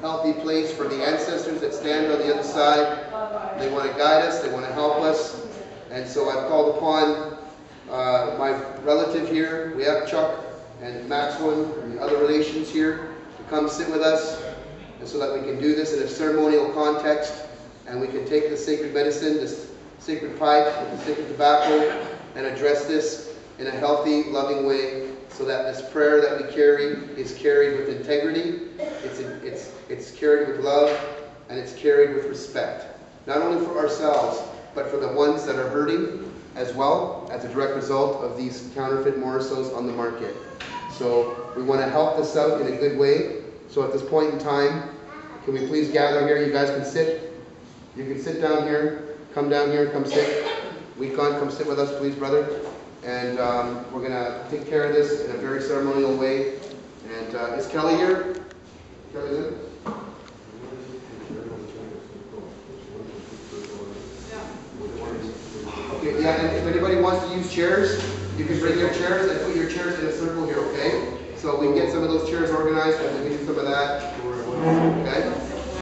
Healthy place for the ancestors that stand on the other side. They want to guide us, they want to help us. And so I've called upon my relative here. We have Chuck and Maxwell and the other relations here to come sit with us, and so that we can do this in a ceremonial context, and we can take the sacred medicine, this sacred pipe, the sacred tobacco, and address this in a healthy, loving way, so that this prayer that we carry is carried with integrity, it's carried with love, and it's carried with respect. Not only for ourselves, but for the ones that are hurting as well, as a direct result of these counterfeit Morrisseaus on the market. So we want to help this out in a good way. So at this point in time, can we please gather here? You guys can sit. You can sit down here, come sit. Weekon, come sit with us, please, brother. And we're going to take care of this in a very ceremonial way. And is Kelly here? Kelly's in? Okay, yeah, and if anybody wants to use chairs, you can bring your chairs and put your chairs in a circle here, okay? So we can get some of those chairs organized and we can do some of that. Okay?